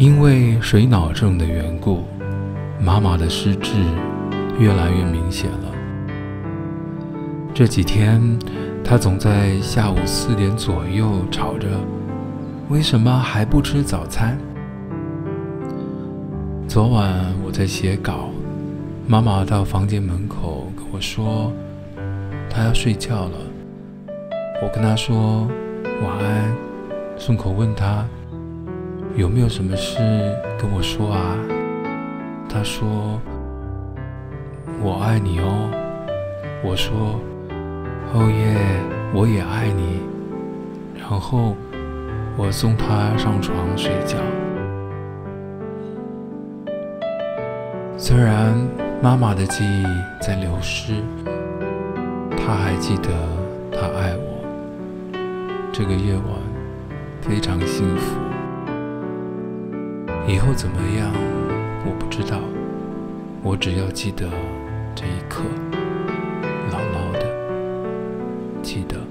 因为水脑症的缘故，妈妈的失智越来越明显了。这几天，她总在下午4点左右吵着：“为什么还不吃早餐？”昨晚我在写稿，妈妈到房间门口跟我说，她要睡觉了。我跟她说晚安，顺口问她有没有什么事跟我说啊？她说我爱你哦。我说哦耶，我也爱你。然后我送她上床睡觉。虽然妈妈的记忆在流失，她还记得她爱我。这个夜晚非常幸福。以后怎么样，我不知道。我只要记得这一刻，牢牢的记得。